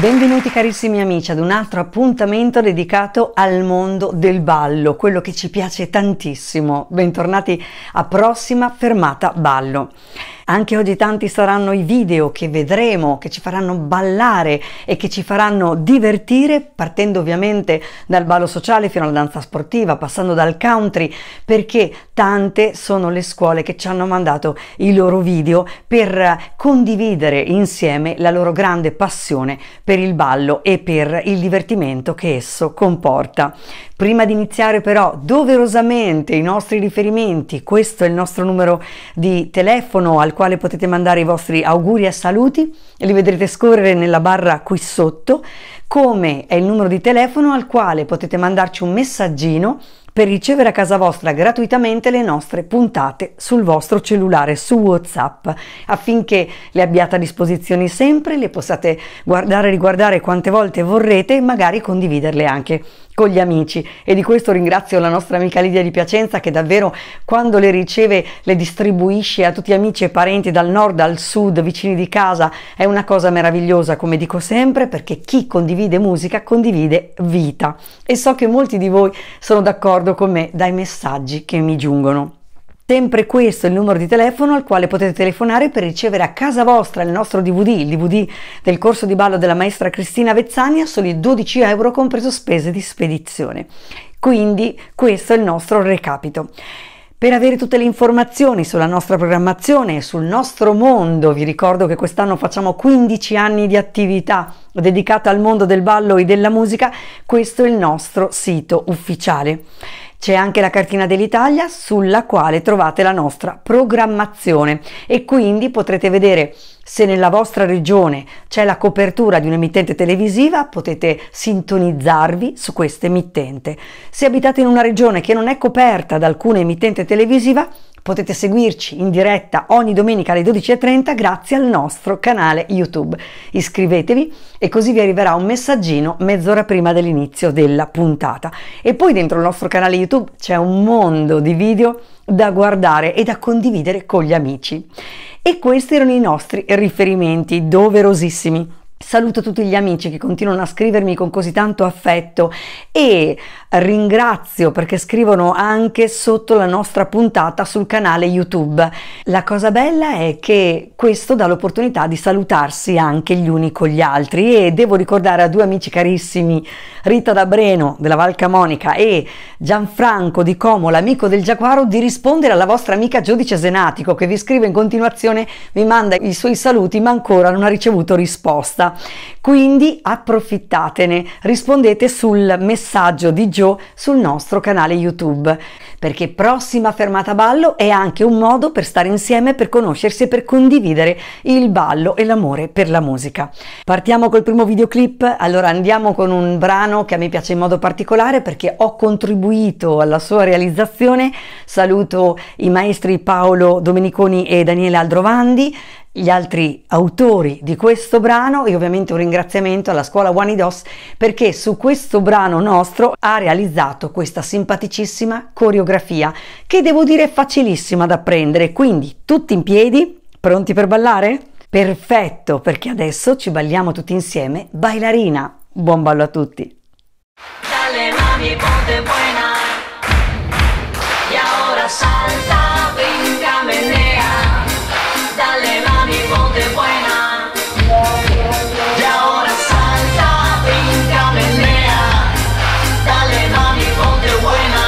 Benvenuti carissimi amici ad un altro appuntamento dedicato al mondo del ballo, quello che ci piace tantissimo. Bentornati a Prossima Fermata Ballo. Anche oggi tanti saranno i video che vedremo, che ci faranno ballare e che ci faranno divertire, partendo ovviamente dal ballo sociale fino alla danza sportiva, passando dal country, perché tante sono le scuole che ci hanno mandato i loro video per condividere insieme la loro grande passione per il ballo e per il divertimento che esso comporta. Prima di iniziare però doverosamente i nostri riferimenti, questo è il nostro numero di telefono al quale potete mandare i vostri auguri e saluti, li vedrete scorrere nella barra qui sotto, come è il numero di telefono al quale potete mandarci un messaggino per ricevere a casa vostra gratuitamente le nostre puntate sul vostro cellulare, su WhatsApp, affinché le abbiate a disposizione sempre, le possiate guardare e riguardare quante volte vorrete e magari condividerle anche con gli amici. E di questo ringrazio la nostra amica Lidia di Piacenza, che davvero quando le riceve le distribuisce a tutti gli amici e parenti dal nord al sud, vicini di casa. È una cosa meravigliosa, come dico sempre, perché chi condivide musica condivide vita, e so che molti di voi sono d'accordo con me dai messaggi che mi giungono. Sempre questo è il numero di telefono al quale potete telefonare per ricevere a casa vostra il nostro DVD, il DVD del corso di ballo della maestra Cristina Vezzani, a soli 12 euro compreso spese di spedizione. Quindi questo è il nostro recapito. Per avere tutte le informazioni sulla nostra programmazione e sul nostro mondo, vi ricordo che quest'anno facciamo 15 anni di attività dedicata al mondo del ballo e della musica. Questo è il nostro sito ufficiale. C'è anche la cartina dell'Italia sulla quale trovate la nostra programmazione e quindi potrete vedere se nella vostra regione c'è la copertura di un'emittente televisiva, potete sintonizzarvi su questa emittente. Se abitate in una regione che non è coperta da alcuna emittente televisiva, potete seguirci in diretta ogni domenica alle 12:30 grazie al nostro canale YouTube. Iscrivetevi e così vi arriverà un messaggino mezz'ora prima dell'inizio della puntata. E poi dentro il nostro canale YouTube c'è un mondo di video da guardare e da condividere con gli amici. E questi erano i nostri riferimenti doverosissimi. Saluto tutti gli amici che continuano a scrivermi con così tanto affetto e ringrazio perché scrivono anche sotto la nostra puntata sul canale YouTube. La cosa bella è che questo dà l'opportunità di salutarsi anche gli uni con gli altri, e devo ricordare a due amici carissimi, Rita da Breno della Val Camonica e Gianfranco di Como, l'amico del Giaguaro, di rispondere alla vostra amica Gio di Cesenatico, che vi scrive in continuazione, vi manda i suoi saluti ma ancora non ha ricevuto risposta. Quindi approfittatene, rispondete sul messaggio di Gio sul nostro canale YouTube, perché Prossima Fermata Ballo è anche un modo per stare insieme, per conoscersi e per condividere il ballo e l'amore per la musica. Partiamo col primo videoclip, allora andiamo con un brano che a me piace in modo particolare perché ho contribuito alla sua realizzazione. Saluto i maestri Paolo Domeniconi e Daniele Aldrovandi, gli altri autori di questo brano, e ovviamente un ringraziamento alla scuola Juanidos perché su questo brano nostro ha realizzato questa simpaticissima coreografia che devo dire è facilissima da apprendere. Quindi tutti in piedi, pronti per ballare? Perfetto, perché adesso ci balliamo tutti insieme Bailarina. Buon ballo a tutti. Dale, mami, ponte buena. Y ahora salta, brinca, menea. Dale, mami, ponte buena. Y ahora salta, brinca, menea. Dale, mami, ponte buena.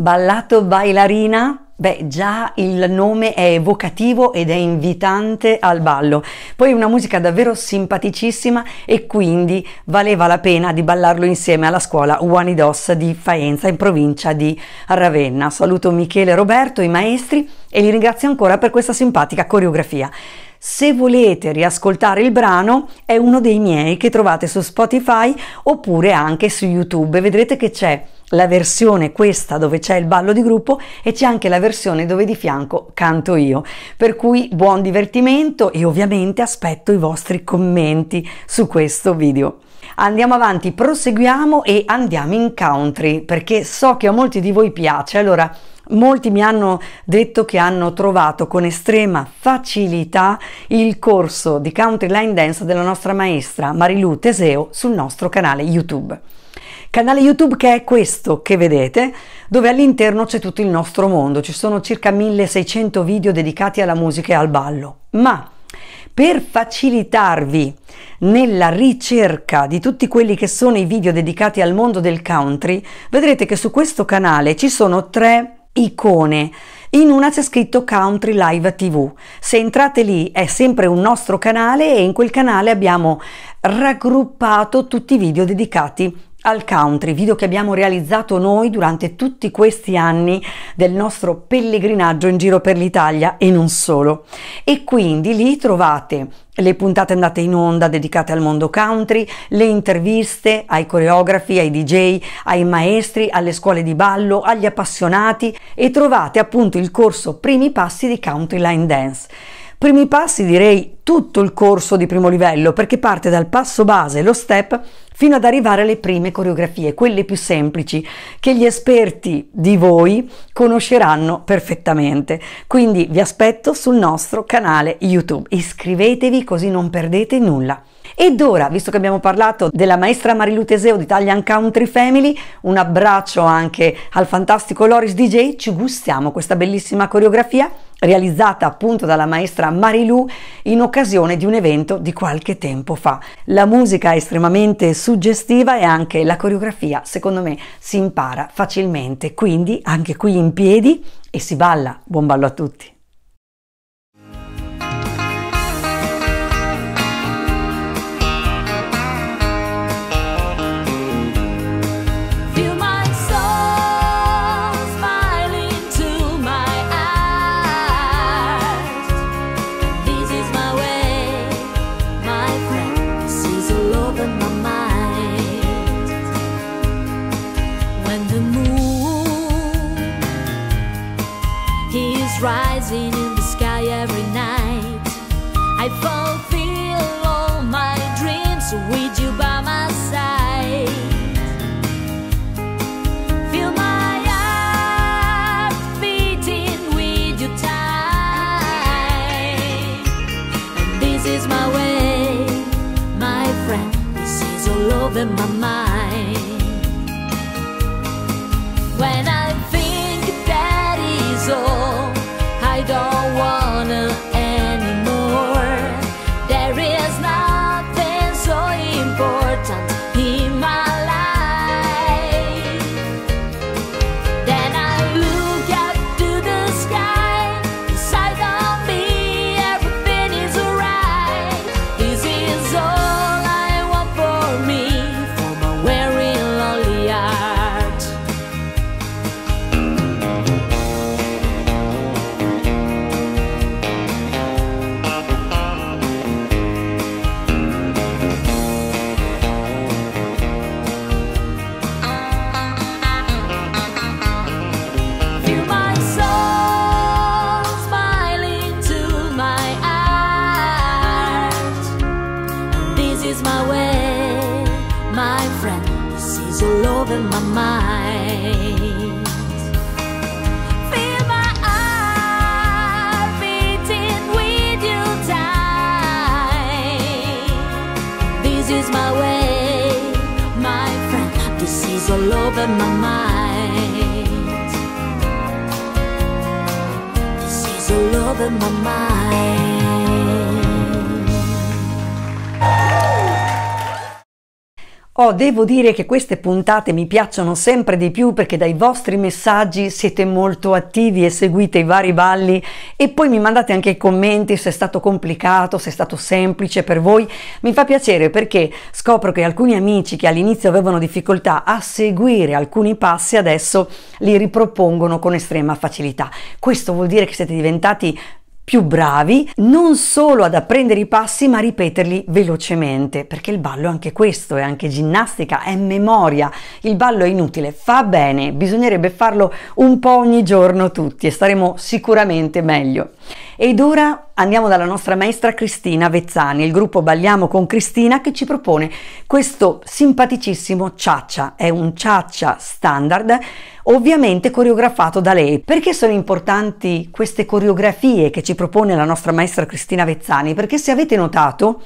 Ballato bailarina? Beh, già il nome è evocativo ed è invitante al ballo. Poi una musica davvero simpaticissima e quindi valeva la pena di ballarlo insieme alla scuola Juanidos di Faenza, in provincia di Ravenna. Saluto Michele e Roberto, i maestri, e li ringrazio ancora per questa simpatica coreografia. Se volete riascoltare il brano, è uno dei miei che trovate su Spotify oppure anche su YouTube. Vedrete che c'è la versione questa dove c'è il ballo di gruppo e c'è anche la versione dove di fianco canto io, per cui buon divertimento e ovviamente aspetto i vostri commenti su questo video. Andiamo avanti, proseguiamo e andiamo in country, perché so che a molti di voi piace. Allora, molti mi hanno detto che hanno trovato con estrema facilità il corso di Country Line Dance della nostra maestra Marilu Teseo sul nostro canale YouTube. Canale YouTube che è questo che vedete, dove all'interno c'è tutto il nostro mondo. Ci sono circa 1600 video dedicati alla musica e al ballo, ma per facilitarvi nella ricerca di tutti quelli che sono i video dedicati al mondo del country, vedrete che su questo canale ci sono tre icone. In una c'è scritto Country Live TV. Se entrate lì è sempre un nostro canale e in quel canale abbiamo raggruppato tutti i video dedicati al country, video che abbiamo realizzato noi durante tutti questi anni del nostro pellegrinaggio in giro per l'Italia e non solo. E quindi lì trovate le puntate andate in onda dedicate al mondo country, le interviste ai coreografi, ai DJ, ai maestri, alle scuole di ballo, agli appassionati, e trovate appunto il corso Primi Passi di Country Line Dance. Primi passi, direi tutto il corso di primo livello, perché parte dal passo base, lo step, fino ad arrivare alle prime coreografie, quelle più semplici, che gli esperti di voi conosceranno perfettamente. Quindi vi aspetto sul nostro canale YouTube. Iscrivetevi così non perdete nulla. Ed ora, visto che abbiamo parlato della maestra Marilu Teseo di Italian Country Family, un abbraccio anche al fantastico Loris DJ, ci gustiamo questa bellissima coreografia realizzata appunto dalla maestra Marilu in occasione di un evento di qualche tempo fa. La musica è estremamente suggestiva e anche la coreografia, secondo me, si impara facilmente, quindi anche qui in piedi e si balla. Buon ballo a tutti! Rising in the sky every night, I fulfill all my dreams with you by my side. Feel my heart beating with your time, and this is my way, my friend. This is all over my mind. When I think that is all, I don't wanna anymore. There is nothing so important in my life. Then I look up to the sky, inside of me everything is alright. This is all I want for me, for my weary lonely heart. All over my mind. This is all over my mind. Oh, devo dire che queste puntate mi piacciono sempre di più perché dai vostri messaggi siete molto attivi e seguite i vari balli e poi mi mandate anche i commenti se è stato complicato, se è stato semplice per voi. Mi fa piacere perché scopro che alcuni amici che all'inizio avevano difficoltà a seguire alcuni passi adesso li ripropongono con estrema facilità. Questo vuol dire che siete diventati più bravi non solo ad apprendere i passi ma a ripeterli velocemente, perché il ballo è anche questo, è anche ginnastica, è memoria. Il ballo è inutile, fa bene, bisognerebbe farlo un po' ogni giorno tutti e staremo sicuramente meglio. Ed ora andiamo dalla nostra maestra Cristina Vezzani, il gruppo Balliamo con Cristina, che ci propone questo simpaticissimo cha-cha. È un cha-cha standard, ovviamente coreografato da lei. Perché sono importanti queste coreografie che ci propone la nostra maestra Cristina Vezzani? Perché se avete notato,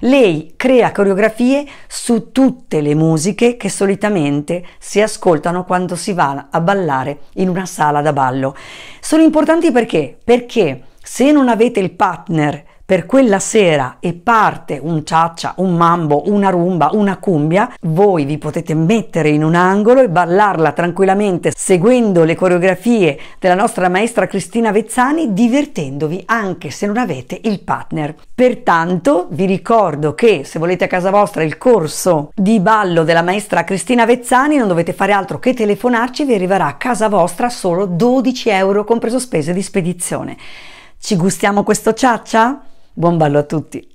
lei crea coreografie su tutte le musiche che solitamente si ascoltano quando si va a ballare in una sala da ballo. Sono importanti perché? Perché se non avete il partner per quella sera e parte un cha-cha, un mambo, una rumba, una cumbia, voi vi potete mettere in un angolo e ballarla tranquillamente seguendo le coreografie della nostra maestra Cristina Vezzani, divertendovi anche se non avete il partner. Pertanto vi ricordo che se volete a casa vostra il corso di ballo della maestra Cristina Vezzani non dovete fare altro che telefonarci, vi arriverà a casa vostra solo 12 euro compreso spese di spedizione. Ci gustiamo questo cha-cha? Buon ballo a tutti!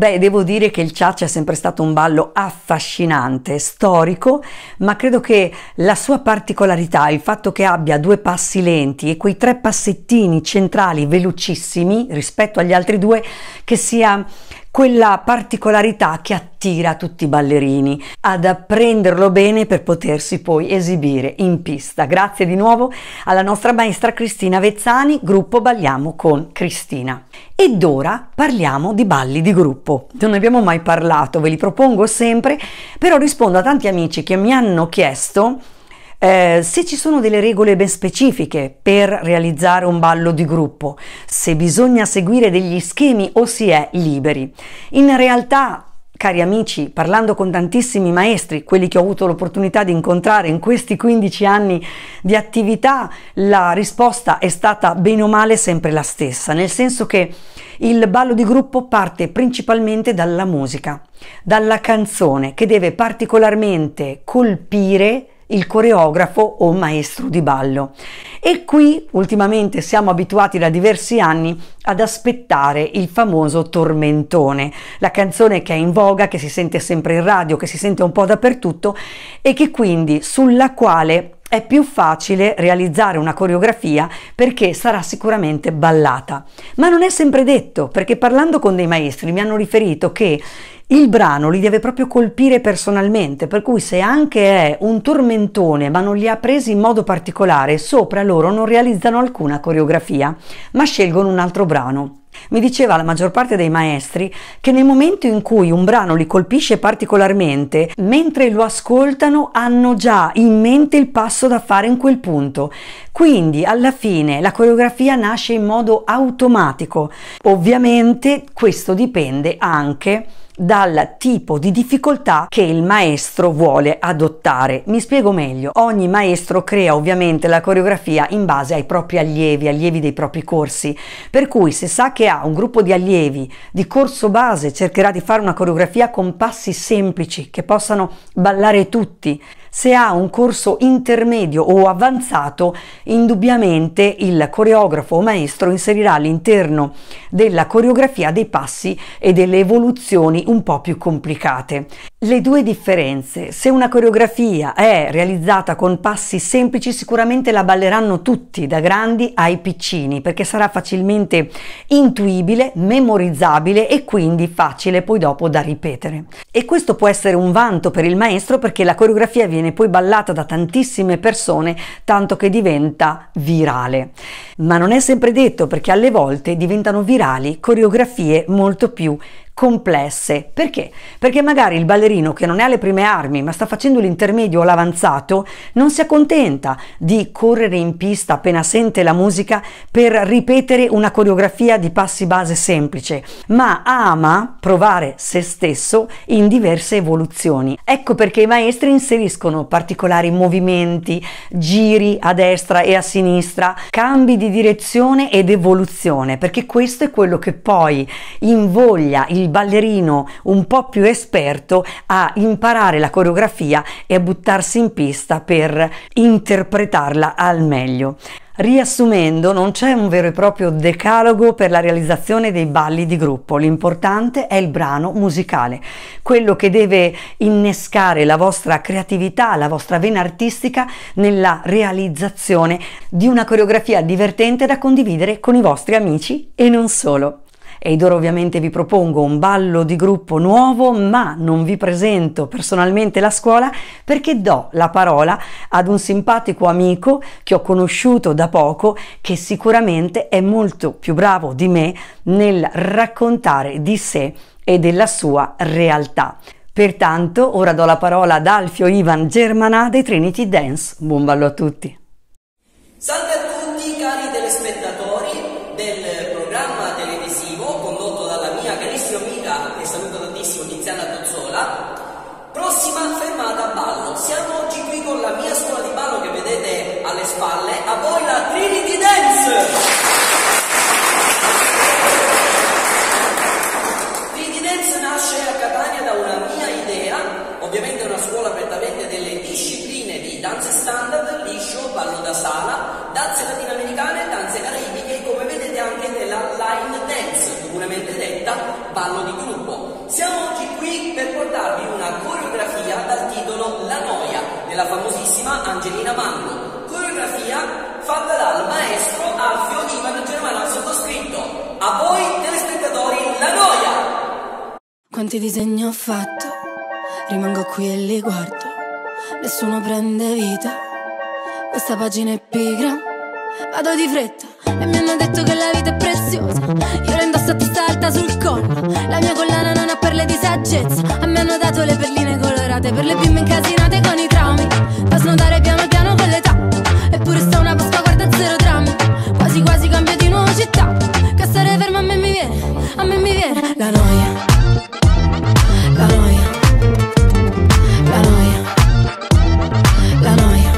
Beh, devo dire che il Cha-Cha è sempre stato un ballo affascinante, storico, ma credo che la sua particolarità, il fatto che abbia due passi lenti e quei tre passettini centrali velocissimi rispetto agli altri due, che sia quella particolarità che attira tutti i ballerini ad apprenderlo bene per potersi poi esibire in pista. Grazie di nuovo alla nostra maestra Cristina Vezzani, gruppo Balliamo con Cristina. Ed ora parliamo di balli di gruppo. Non ne abbiamo mai parlato, ve li propongo sempre, però rispondo a tanti amici che mi hanno chiesto se ci sono delle regole ben specifiche per realizzare un ballo di gruppo, se bisogna seguire degli schemi o si è liberi. In realtà, cari amici, parlando con tantissimi maestri, quelli che ho avuto l'opportunità di incontrare in questi 15 anni di attività, la risposta è stata bene o male sempre la stessa, nel senso che il ballo di gruppo parte principalmente dalla musica, dalla canzone, che deve particolarmente colpire il coreografo o maestro di ballo. E qui ultimamente siamo abituati da diversi anni ad aspettare il famoso tormentone, la canzone che è in voga, che si sente sempre in radio, che si sente un po' dappertutto e che quindi sulla quale è più facile realizzare una coreografia perché sarà sicuramente ballata. Ma non è sempre detto, perché parlando con dei maestri mi hanno riferito che il brano li deve proprio colpire personalmente, per cui se anche è un tormentone ma non li ha presi in modo particolare, sopra loro non realizzano alcuna coreografia, ma scelgono un altro brano. Mi diceva la maggior parte dei maestri che nel momento in cui un brano li colpisce particolarmente, mentre lo ascoltano hanno già in mente il passo da fare in quel punto, quindi alla fine la coreografia nasce in modo automatico. Ovviamente questo dipende anche dal tipo di difficoltà che il maestro vuole adottare. Mi spiego meglio: ogni maestro crea ovviamente la coreografia in base ai propri allievi dei propri corsi, per cui se sa che ha un gruppo di allievi di corso base cercherà di fare una coreografia con passi semplici che possano ballare tutti. Se ha un corso intermedio o avanzato, indubbiamente il coreografo o maestro inserirà all'interno della coreografia dei passi e delle evoluzioni un po' più complicate. Le due differenze: se una coreografia è realizzata con passi semplici, sicuramente la balleranno tutti, da grandi ai piccini, perché sarà facilmente intuibile, memorizzabile e quindi facile poi dopo da ripetere. E questo può essere un vanto per il maestro, perché la coreografia viene poi ballata da tantissime persone, tanto che diventa virale. Ma non è sempre detto, perché alle volte diventano virali coreografie molto più complesse. Perché? Perché magari il ballerino che non è alle prime armi ma sta facendo l'intermedio o l'avanzato non si accontenta di correre in pista appena sente la musica per ripetere una coreografia di passi base semplice, ma ama provare se stesso in diverse evoluzioni. Ecco perché i maestri inseriscono particolari movimenti, giri a destra e a sinistra, cambi di direzione ed evoluzione, perché questo è quello che poi invoglia il ballerino un po' più esperto a imparare la coreografia e a buttarsi in pista per interpretarla al meglio. Riassumendo, non c'è un vero e proprio decalogo per la realizzazione dei balli di gruppo, l'importante è il brano musicale, quello che deve innescare la vostra creatività, la vostra vena artistica nella realizzazione di una coreografia divertente da condividere con i vostri amici e non solo. Ed ora ovviamente vi propongo un ballo di gruppo nuovo, ma non vi presento personalmente la scuola, perché do la parola ad un simpatico amico che ho conosciuto da poco, che sicuramente è molto più bravo di me nel raccontare di sé e della sua realtà. Pertanto ora do la parola ad Alfio Ivan Germanà dei Trinity Dance. Buon ballo a tutti! Salve a tutti cari telespettatori del programma televisivo condotto dalla mia carissima amica, che saluto tantissimo, Tiziana Tozzola. Prossima fermata ballo. Siamo oggi qui con la mia scuola di ballo che vedete alle spalle. A voi la Trinity Dance! Trinity Dance nasce a Catania da una mia idea, ovviamente è una scuola prettamente delle discipline di danze standard, liscio, ballo da sala, danze latinoamericane, danze caraibiche, come vedete anche nella line dance, comunemente detta ballo di gruppo. Siamo oggi qui per portarvi una coreografia dal titolo La Noia, della famosissima Angelina Mango. Coreografia fatta dal maestro Alfio Ivan Germanà sottoscritto. A voi telespettatori La Noia! Quanti disegni ho fatto, rimango qui e li guardo. Nessuno prende vita, questa pagina è pigra. Vado di fretta e mi hanno detto che la vita è preziosa. Io la indosso a testa alta sul collo. La mia collana non ha perle di saggezza. A me hanno dato le perline colorate per le bimbe incasinate con i traumi, da snodare piano piano con l'età. Eppure sta una Pasqua, guarda, zero drammi. Quasi quasi cambio di nuovo città. Che stare fermo a me mi viene, a me mi viene la noia. La noia, la noia, la noia.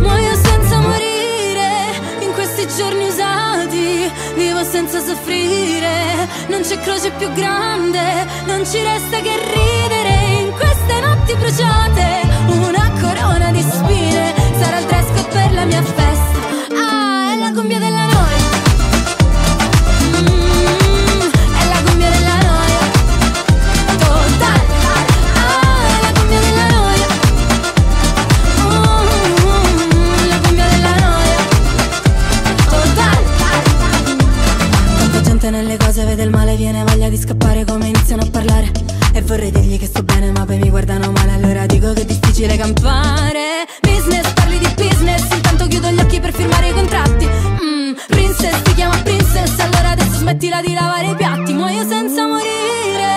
Muoio senza morire in questi giorni usati. Vivo senza soffrire, non c'è croce più grande. Non ci resta che ridere in queste notti bruciate. Una corona di spine sarà il tresco per la mia festa. Ah, è la cumbia della noia. Nelle cose vede il male, viene voglia di scappare come iniziano a parlare. E vorrei dirgli che sto bene ma poi mi guardano male, allora dico che è difficile campare. Business, parli di business, intanto chiudo gli occhi per firmare i contratti. Princess, ti chiama princess, allora adesso smettila di lavare i piatti. Muoio senza morire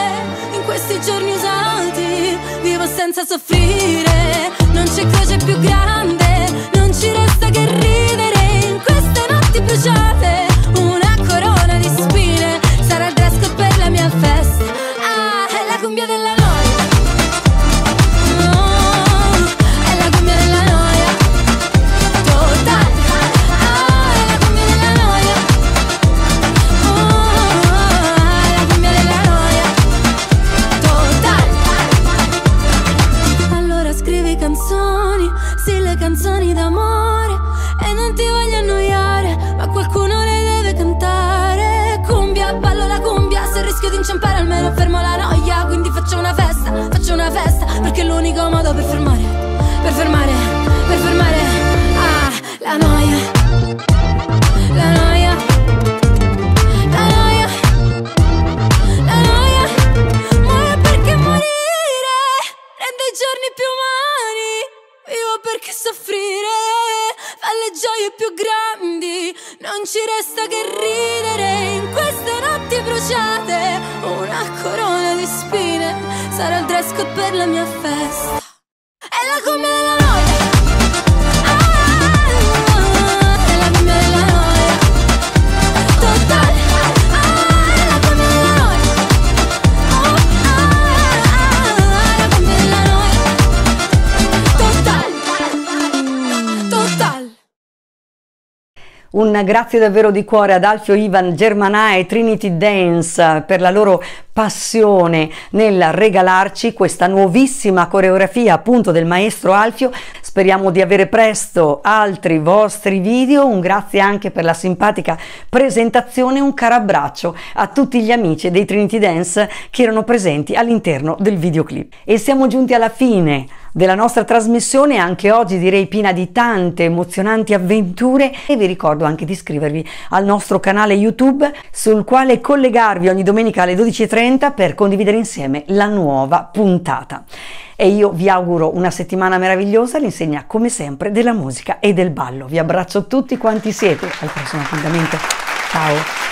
in questi giorni usati. Vivo senza soffrire, non c'è croce più grande. Non ci resta che ridere in queste notti bruciate. Una corona di spine sarà il dress code per la mia festa. Ah, è la cumbia della noia. Oh, è la cumbia della noia. Totale. Ah, è la cumbia della noia. Oh, è la cumbia della noia. Totale. Allora scrivi canzoni, sì, le canzoni d'amore, e non ti voglio annoiare, ma qualcuno le cantare. Cumbia, ballo la cumbia. Se rischio di inciampare almeno fermo la noia. Quindi faccio una festa, perché è l'unico modo per fermare, per fermare, per fermare. Ah, la noia, la noia, la noia, la noia. Muoio perché morire rende i giorni più umani. Vivo perché soffrire fa le gioie più grandi. Non ci resta che ridere in queste notti bruciate. Una corona di spine sarà il dress code per la mia festa. È la cumbia della noia. Ah, è la cumbia della noia. Totale. Ah, è la cumbia della noia. Oh, ah, è la cumbia della noia. Totale. Totale. Un grazie davvero di cuore ad Alfio Ivan Germanà e Trinity Dance per la loro passione nel regalarci questa nuovissima coreografia appunto del maestro Alfio. Speriamo di avere presto altri vostri video. Un grazie anche per la simpatica presentazione, un caro abbraccio a tutti gli amici dei Trinity Dance che erano presenti all'interno del videoclip. E siamo giunti alla fine della nostra trasmissione, anche oggi direi piena di tante emozionanti avventure, e vi ricordo anche di iscrivervi al nostro canale YouTube sul quale collegarvi ogni domenica alle 12:30 per condividere insieme la nuova puntata. E io vi auguro una settimana meravigliosa all'insegna come sempre della musica e del ballo. Vi abbraccio tutti quanti siete, al prossimo appuntamento, ciao!